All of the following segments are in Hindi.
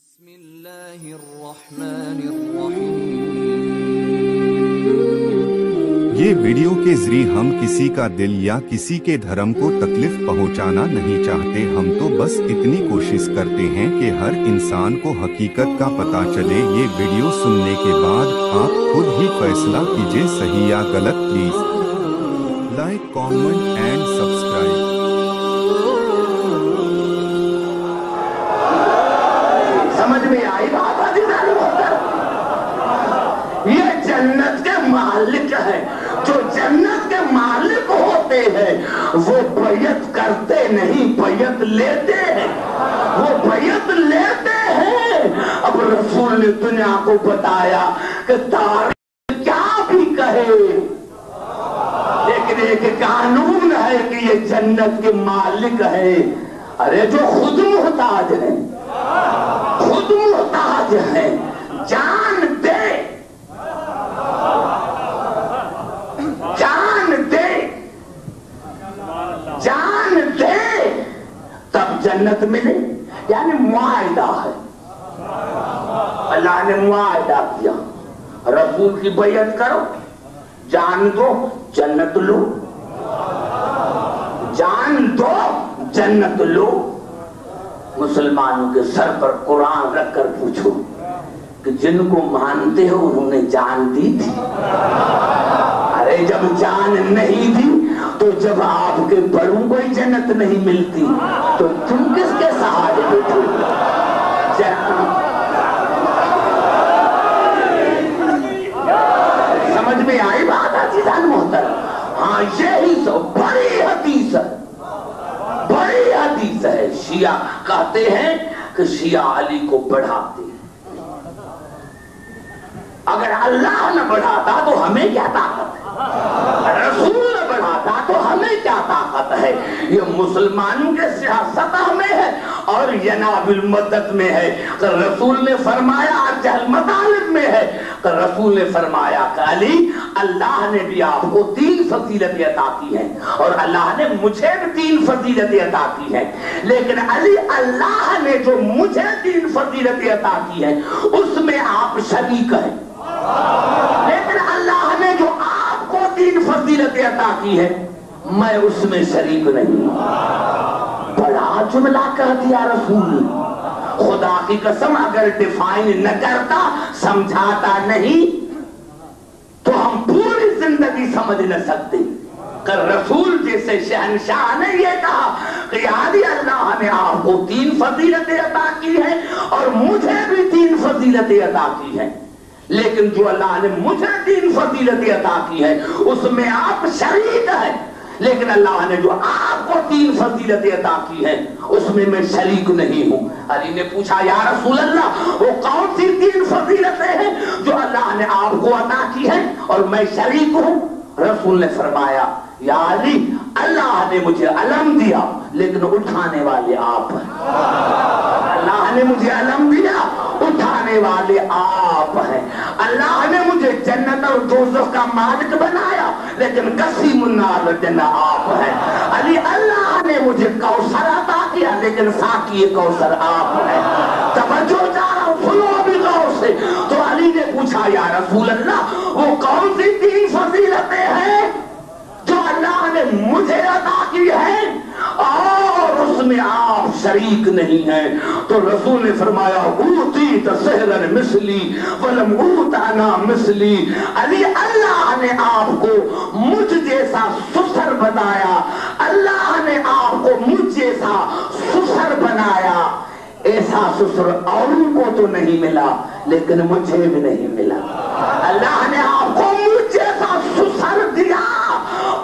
ये वीडियो के जरिए हम किसी का दिल या किसी के धर्म को तकलीफ पहुंचाना नहीं चाहते। हम तो बस इतनी कोशिश करते हैं कि हर इंसान को हकीकत का पता चले। ये वीडियो सुनने के बाद आप खुद ही फैसला कीजिए सही या गलत। Please like, comment and subscribe. मालिक है जो जन्नत के मालिक होते हैं वो बैयत करते नहीं, बैयत लेते हैं। वो बैयत लेते हैं। अब रसूल ने दुनिया को बताया कि तारीख क्या भी कहे लेकिन एक कानून है कि ये जन्नत के मालिक है। अरे जो खुद मुहताज है, खुद मुहताज है, जान दे, जन्नत मिले। यानी मुआयदा है, अल्लाह ने मुआयदा किया। रसूल की बैयत करो, जान दो जन्नत लो, जान दो जन्नत लो। मुसलमानों के सर पर कुरान रख कर पूछो कि जिनको मानते हो उन्होंने जान दी थी? अरे जब जान नहीं दी तो जब आपके बड़ों को ही जन्नत नहीं मिलती तो तुम किसके सहारे बैठे? समझ में आई बात आजीजान मोहतरम? हाँ, यही सब बड़ी हदीस है, बड़ी हदीस है। शिया कहते हैं कि शिया अली को बढ़ाते हैं। अगर अल्लाह न बढ़ाता तो हमें क्या ताकत है? रसूल न बढ़ाता तो हमें क्या ताकत है? ये मुसलमानों के सियासत में है और यनाबिल मदद में है। तो रसूल ने फरमाया, जहल मतालिब में है। तो रसूल ने फरमाया कि अली, अल्लाह ने भी आपको 3 फजीलतें अता की हैं और अल्लाह ने मुझे भी 3 फजीलतें अता की हैं। लेकिन अली, अल्लाह ने जो मुझे 3 फजीलतें अता की हैं उसमें आप शरीक हैं। लेकिन अल्लाह ने जो आपको 3 फजीलतें अता की है मैं उसमें शरीक नहीं। बड़ा जुमला कह दिया रसूल। खुदा की कसम, अगर डिफाइन न करता, समझाता नहीं तो हम पूरी जिंदगी समझ न सकते। कर रसूल जैसे शहनशाह ने यह कहा कि यानी अल्लाह ने आपको 3 फजीलतें अता की है और मुझे भी 3 फजीलतें अता की है। लेकिन जो अल्लाह ने मुझे 3 फजीलतें अता की है उसमें आप शरीक हैं। लेकिन अल्लाह ने जो आपको 3 फजीलतें अता की है उसमें मैं शरीक नहीं हूं। अली ने पूछा, या रसूल अल्लाह, वो कौन सी 3 फजीलतें हैं जो अल्लाह ने आपको अता की है और मैं शरीक हूं? रसूल ने फरमाया, या अली, अल्लाह ने मुझे अलम दिया लेकिन उठाने वाले आप हैं। अल्लाह ने मुझे अलम दिया, उठाने वाले आप हैं। अल्लाह ने मुझे जन्नत और दोज़ख का मालिक बनाया लेकिन कसीमुन्नार जन्नत आप हैं। अली, अल्लाह ने मुझे कौसर अता किया लेकिन साकी कौसर आप हैं। तवज्जो जाओ सुनो भी गौर से। तो अली ने पूछा, या रसूल अल्लाह, वो कौन सी 3 फजीलतें हैं जो अल्लाह ने मुझे अता की है और उसमें आप शरीक नहीं है? तो रसूल ने फरमाया, ऊतीत सहरन मिसली वलम ऊतना मिसली। अली, अल्लाह ने आपको मुझ जैसा सुसर बनाया, अल्लाह ने आपको मुझ जैसा सुसर बनाया। ऐसा सुसर औरों को तो नहीं मिला लेकिन मुझे भी नहीं मिला। अल्लाह ने आपको मुझ जैसा सुसर दिया,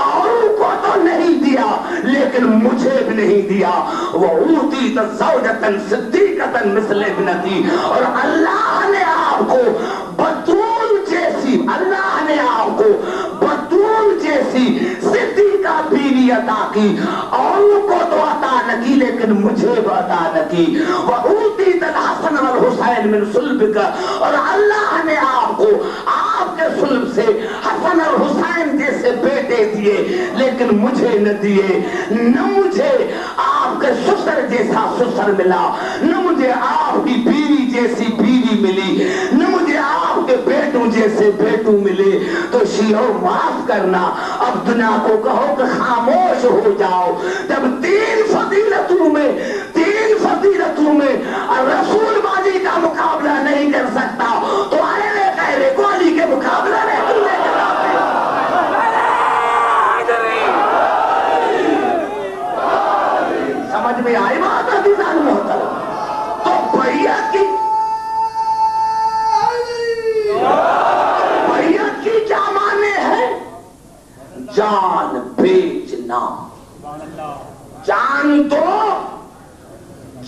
औरों को तो नहीं दिया लेकिन मुझे भी नहीं दिया। वो ऊती तौजतन सिद्दीकतन मिसले बिनती। और अल्लाह ने आपको बतूल जैसी, अल्लाह ने आपको बतूल जैसी सिद्दीका बीवी अता की, औरों को तो अता न की लेकिन मुझे भी अता न की। वो ऊती हसन और हुसैन मिन सुल्बिका। और अल्लाह ने आपको आपके सुल्ब से हसन और हुसैन जैसे बेटे दिए लेकिन मुझे न दिए। न मुझे आपके सुसर जैसा सुसर मिला, न मुझे आपकी बीवी मिली न मुझे आपके बेटों जैसे बेटू मिले। तो शियो माफ करना, अब दुनिया को कहो कि खामोश हो जाओ। जब तीन फजीलतों में रसूल बाजी का मुकाबला नहीं कर सकता तो आले कहरे को अली के मुकाबला में समझ में आई बात है इंसान होता। तो बैयत की क्या माने है? जान बेचना। जान दो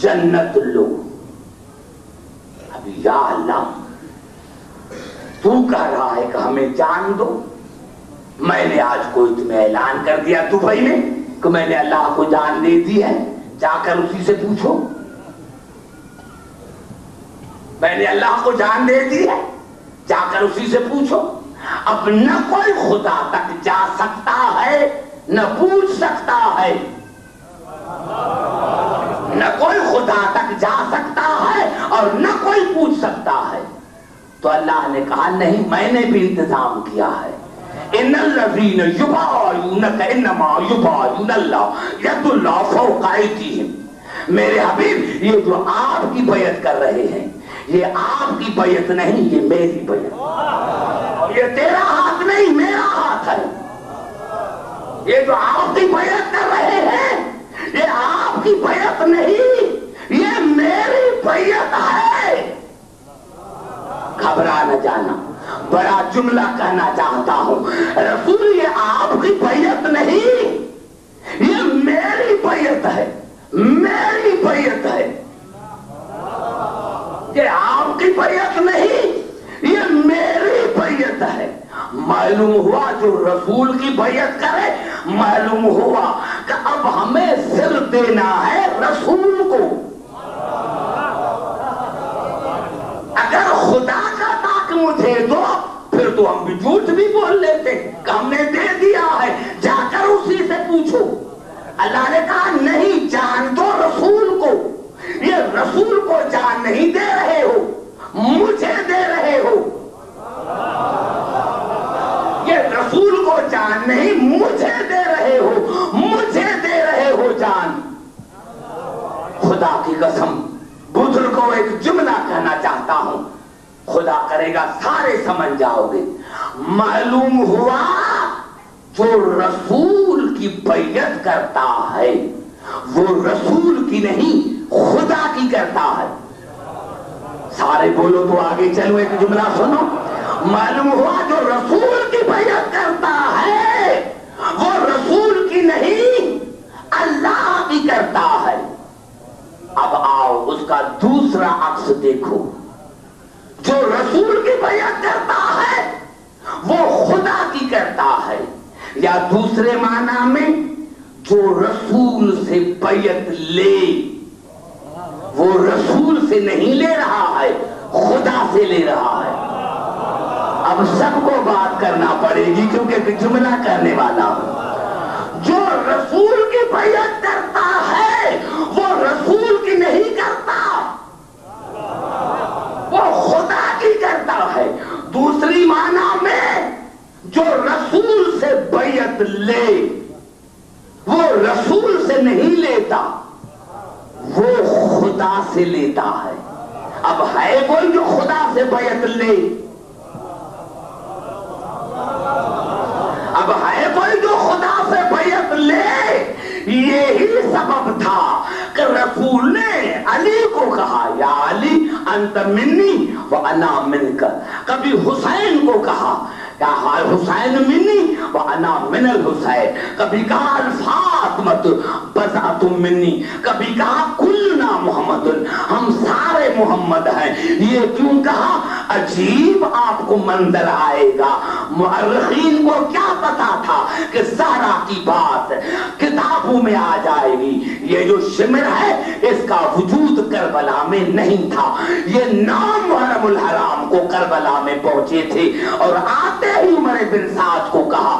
जन्नत लो। अब या अल्लाह तू कह रहा है कि हमें जान दो, मैंने आज कोई तुम्हें ऐलान कर दिया तू भाई ने कि मैंने अल्लाह को जान दे दी है, जाकर उसी से पूछो मैंने अल्लाह को जान दे दी है, जाकर उसी से पूछो। अब न कोई खुदा तक जा सकता है न पूछ सकता है, न कोई खुदा तक जा सकता है और न कोई पूछ सकता है। तो अल्लाह ने कहा नहीं, मैंने भी इंतजाम किया है। मेरे हबीब ये जो आपकी बैयत कर रहे हैं ये आपकी बैयत नहीं, ये मेरी बैयत। ये तेरा हाथ नहीं मेरा हाथ है। ये जो आपकी बैयत कर रहे हैं ये आपकी बैयत नहीं, ये मेरी बैयत है। घबरा न जाना। बड़ा जुमला कहना चाहता हूं, रसूल ये आपकी बैयत नहीं ये मेरी बैयत है। मेरी बैयत है, ये आपकी बैयत नहीं ये मेरी बैयत है। मालूम हुआ जो रसूल की बैयत करे, मालूम हुआ कि अब हमें सिर देना है रसूल को। अगर खुदा का ताक मुझे दो फिर तो हम भी झूठ भी बोल लेते कि हमने दे दिया है, जाकर उसी से पूछो। अल्लाह ने कहा नहीं, जान दो रसूल को। ये रसूल को जान नहीं दे रहे हो, मुझे दे रहे हो। ये रसूल को जान नहीं मुझे दे रहे हो, मुझे दे रहे हो जान। खुदा की कसम बुजुर्गों को एक जुमला कहना चाहता हूं, खुदा करेगा सारे समझ जाओगे। मालूम हुआ जो रसूल की बैयत करता है वो रसूल की नहीं खुदा की करता है। सारे बोलो तो आगे चलो, एक जुमला सुनो। मालूम हुआ जो रसूल की बैयत करता है वो रसूल की नहीं अल्लाह की करता है। अब आओ उसका दूसरा अक्स देखो, जो रसूल की बैयत करता है वो खुदा की करता है। या दूसरे माना में जो रसूल से बैयत ले वो रसूल से नहीं ले रहा है, खुदा से ले रहा है। अब सबको बात करना पड़ेगी क्योंकि जुमला करने वाला हूं। जो रसूल की बैयत करता है वो रसूल की नहीं करता, वो खुदा की करता है। दूसरी माना में जो रसूल से बैयत ले वो रसूल से नहीं लेता, वो खुदा से लेता है। अब है कोई जो खुदा से बैयत ले? अब है कोई जो खुदा से बैयत ले? यही सबब था कि रसूल ने अली को कहा या अली अंत मिन्नी व अना मिनका। कभी हुसैन को कहा या हुसैन मिन्नी व अना मिनल हुसैन। कभी कहा अल्फातमत बज़अतुम मिन्नी, कभी कहा कुलना मुहम्मदुन, हम सारे मुहम्मद हैं। ये क्यों कहा? अजीब आपको मंजर आएगा। मुअर्रिखीन को क्या पता था कि ज़हरा की बात किताबों में आ जाएगी। ये जो शिमर है इसका वजूद करबला में नहीं था। ये नाम मुहर्रमुल हराम को करबला में पहुंचे थे और आते ही उमर बिन साद को कहा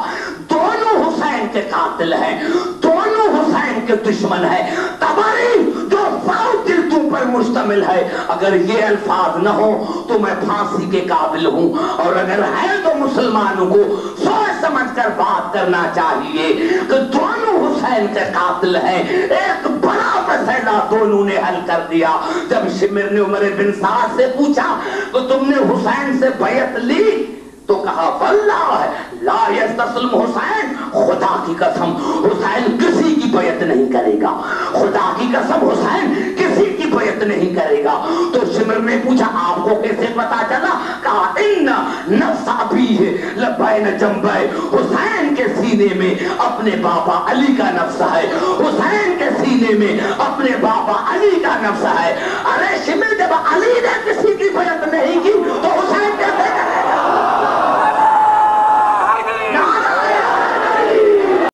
दोनों हुसैन के कातिल हैं, दोनों हुसैन के दुश्मन हैं। तबारी जो तुम पर मुश्तमिल है। अगर ये अल्फाज न हो तो मैं फांसी के काबिल हूँ, और अगर है तो मुसलमानों को सोच समझ कर बात करना चाहिए कि दोनों हुसैन के कातिल हैं। एक बड़ा मसला दोनों ने हल कर दिया। जब शिमिर ने उमर बिन साद से पूछा तो तुमने हुसैन से बैत ली, तो कहा ला यस्तस्लिम हुसैन, खुदा की कसम हुसैन किसी की बैत नहीं करेगा, खुदा की कसम हुसैन किसी की बैत नहीं करेगा। तो शिमर ने पूछा आपको कैसे पता चला? कहा इन्ना नफ्स अबीही लबैन जंबै, हुसैन के सीने में अपने बाबा अली का नफ्स है, हुसैन के सीने में अपने बाबा अली का नफ्स है। अरे शिमर, जब अली ने किसी की बैत नहीं की तो